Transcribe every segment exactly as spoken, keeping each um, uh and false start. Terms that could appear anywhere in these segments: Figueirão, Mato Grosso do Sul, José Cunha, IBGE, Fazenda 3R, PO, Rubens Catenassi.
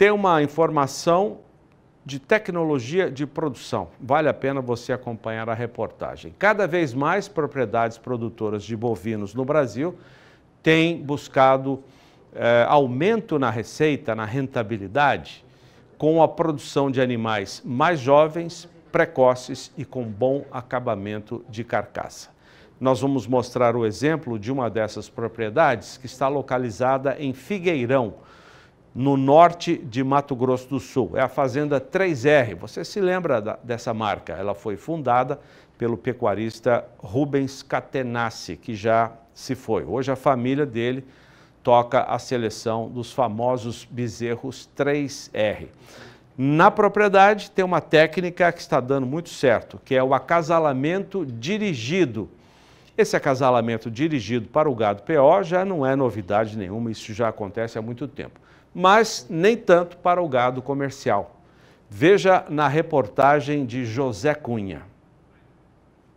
Tem uma informação de tecnologia de produção. Vale a pena você acompanhar a reportagem. Cada vez mais propriedades produtoras de bovinos no Brasil têm buscado eh, aumento na receita, na rentabilidade, com a produção de animais mais jovens, precoces e com bom acabamento de carcaça. Nós vamos mostrar o exemplo de uma dessas propriedades que está localizada em Figueirão, no norte de Mato Grosso do Sul. É a Fazenda três R. Você se lembra da, dessa marca? Ela foi fundada pelo pecuarista Rubens Catenassi, que já se foi. Hoje a família dele toca a seleção dos famosos bezerros três R. Na propriedade tem uma técnica que está dando muito certo, que é o acasalamento dirigido. Esse acasalamento dirigido para o gado P O já não é novidade nenhuma, isso já acontece há muito tempo. Mas nem tanto para o gado comercial. Veja na reportagem de José Cunha.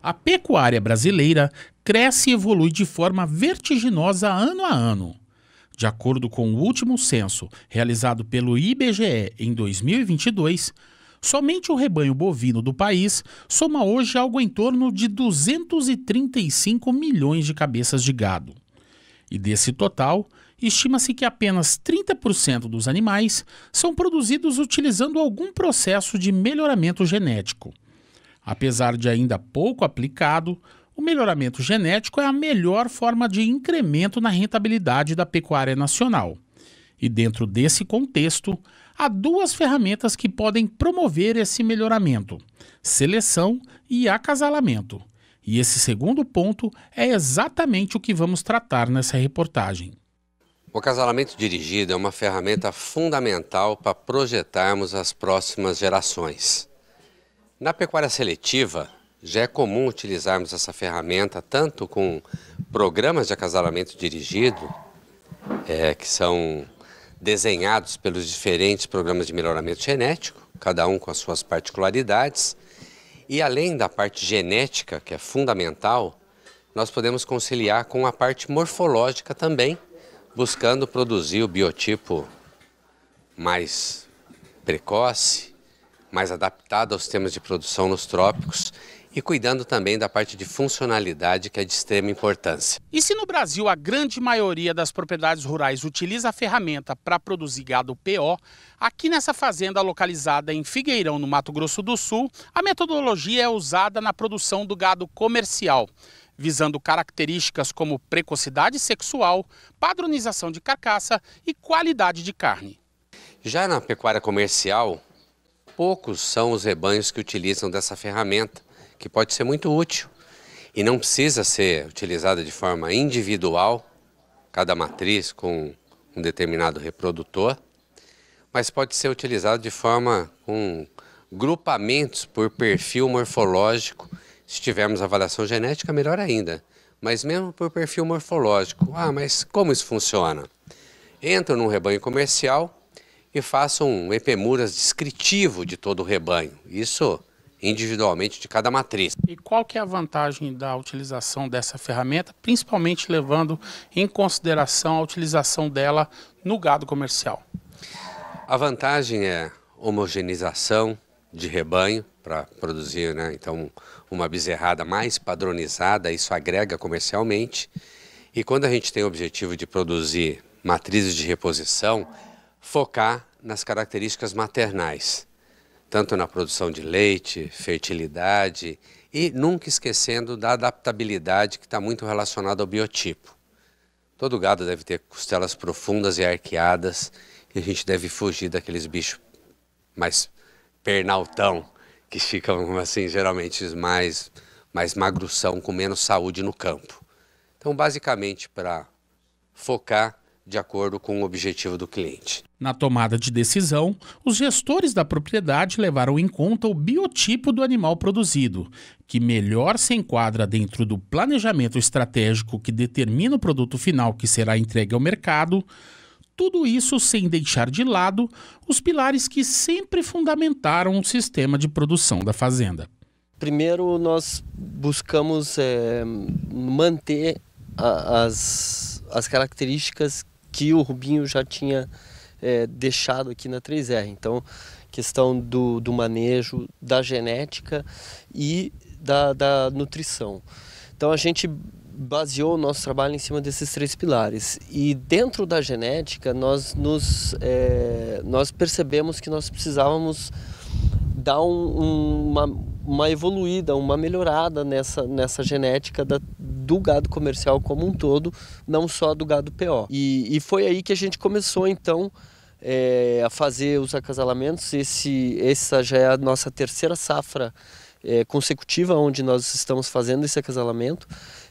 A pecuária brasileira cresce e evolui de forma vertiginosa ano a ano. De acordo com o último censo, realizado pelo I B G E em dois mil e vinte e dois, somente o rebanho bovino do país soma hoje algo em torno de duzentos e trinta e cinco milhões de cabeças de gado. E desse total, estima-se que apenas trinta por cento dos animais são produzidos utilizando algum processo de melhoramento genético. Apesar de ainda pouco aplicado, o melhoramento genético é a melhor forma de incremento na rentabilidade da pecuária nacional. E dentro desse contexto, há duas ferramentas que podem promover esse melhoramento: seleção e acasalamento. E esse segundo ponto é exatamente o que vamos tratar nessa reportagem. O acasalamento dirigido é uma ferramenta fundamental para projetarmos as próximas gerações. Na pecuária seletiva, já é comum utilizarmos essa ferramenta tanto com programas de acasalamento dirigido, é, que são desenhados pelos diferentes programas de melhoramento genético, cada um com as suas particularidades, e além da parte genética, que é fundamental, nós podemos conciliar com a parte morfológica também, buscando produzir o biotipo mais precoce, mais adaptado aos sistemas de produção nos trópicos e cuidando também da parte de funcionalidade, que é de extrema importância. E se no Brasil a grande maioria das propriedades rurais utiliza a ferramenta para produzir gado P O, aqui nessa fazenda localizada em Figueirão, no Mato Grosso do Sul, a metodologia é usada na produção do gado comercial, visando características como precocidade sexual, padronização de carcaça e qualidade de carne. Já na pecuária comercial, poucos são os rebanhos que utilizam dessa ferramenta, que pode ser muito útil e não precisa ser utilizada de forma individual, cada matriz com um determinado reprodutor, mas pode ser utilizada de forma com grupamentos por perfil morfológico. Se tivermos avaliação genética, melhor ainda. Mas mesmo por perfil morfológico. Ah, mas como isso funciona? Entram num rebanho comercial e façam um E P muras descritivo de todo o rebanho. Isso individualmente de cada matriz. E qual que é a vantagem da utilização dessa ferramenta, principalmente levando em consideração a utilização dela no gado comercial? A vantagem é homogeneização de rebanho, para produzir, né, então, uma bezerrada mais padronizada, isso agrega comercialmente. E quando a gente tem o objetivo de produzir matrizes de reposição, focar nas características maternais, tanto na produção de leite, fertilidade e nunca esquecendo da adaptabilidade, que está muito relacionada ao biotipo. Todo gado deve ter costelas profundas e arqueadas e a gente deve fugir daqueles bichos mais pernaltão, que ficam assim, geralmente mais, mais magrução, com menos saúde no campo. Então, basicamente, para focar de acordo com o objetivo do cliente. Na tomada de decisão, os gestores da propriedade levaram em conta o biotipo do animal produzido, que melhor se enquadra dentro do planejamento estratégico que determina o produto final que será entregue ao mercado. Tudo isso sem deixar de lado os pilares que sempre fundamentaram o sistema de produção da fazenda. Primeiro, nós buscamos é, manter a, as, as características que o Rubinho já tinha é, deixado aqui na três R. Então, questão do, do manejo, da genética e da, da nutrição. Então, a gente baseou o nosso trabalho em cima desses três pilares. E dentro da genética, nós, nos, é, nós percebemos que nós precisávamos dar um, um, uma, uma evoluída, uma melhorada nessa, nessa genética da, do gado comercial como um todo, não só do gado P O. E, e foi aí que a gente começou, então, é, a fazer os acasalamentos. Esse, essa já é a nossa terceira safra é, consecutiva, onde nós estamos fazendo esse acasalamento.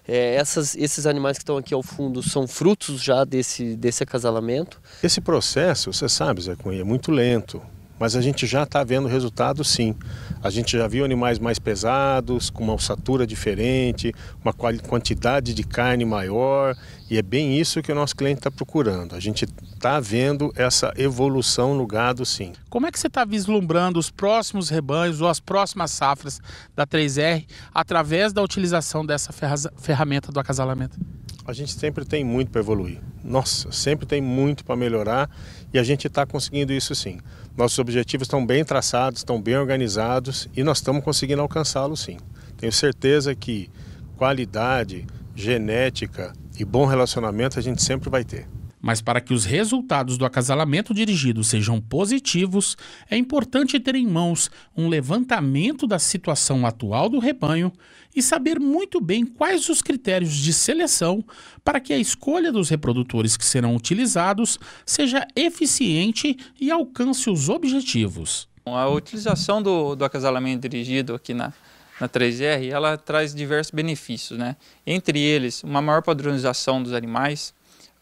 É, essas, esses animais que estão aqui ao fundo são frutos já desse, desse acasalamento. Esse processo, você sabe, Zé Cunha, é muito lento, mas a gente já está vendo resultado sim. A gente já viu animais mais pesados, com uma ossatura diferente, uma quantidade de carne maior, e é bem isso que o nosso cliente está procurando. A gente está vendo essa evolução no gado sim. Como é que você está vislumbrando os próximos rebanhos ou as próximas safras da três R através da utilização dessa ferramenta do acasalamento? A gente sempre tem muito para evoluir. Nossa, sempre tem muito para melhorar e a gente está conseguindo isso sim. Nossos objetivos estão bem traçados, estão bem organizados e nós estamos conseguindo alcançá-los sim. Tenho certeza que qualidade, genética e bom relacionamento a gente sempre vai ter. Mas para que os resultados do acasalamento dirigido sejam positivos, é importante ter em mãos um levantamento da situação atual do rebanho e saber muito bem quais os critérios de seleção para que a escolha dos reprodutores que serão utilizados seja eficiente e alcance os objetivos. A utilização do, do acasalamento dirigido aqui na, na três R, ela traz diversos benefícios, né? Entre eles, uma maior padronização dos animais.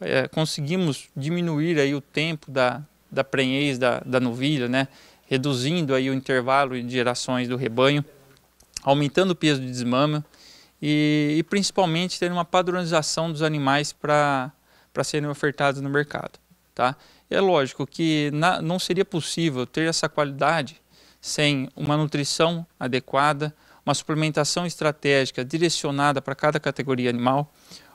É, conseguimos diminuir aí o tempo da, da prenhez da, da novilha, né? Reduzindo aí o intervalo de gerações do rebanho, aumentando o peso de desmame e, e principalmente tendo uma padronização dos animais para para serem ofertados no mercado. Tá? É lógico que na, não seria possível ter essa qualidade sem uma nutrição adequada, uma suplementação estratégica direcionada para cada categoria animal,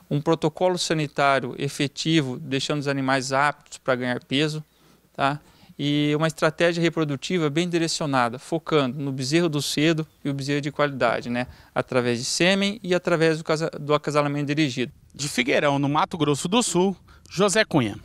um protocolo sanitário efetivo, deixando os animais aptos para ganhar peso, tá? E uma estratégia reprodutiva bem direcionada, focando no bezerro do cedo e o bezerro de qualidade, né? Através de sêmen e através do, casa... do acasalamento dirigido. De Figueirão, no Mato Grosso do Sul, José Cunha.